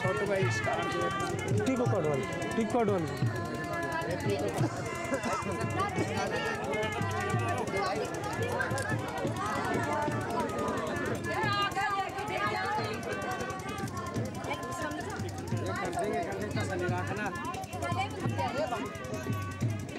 छोटे भाई टिको कटवाल टिक कटवाल कर देंगे करने का सही रखना।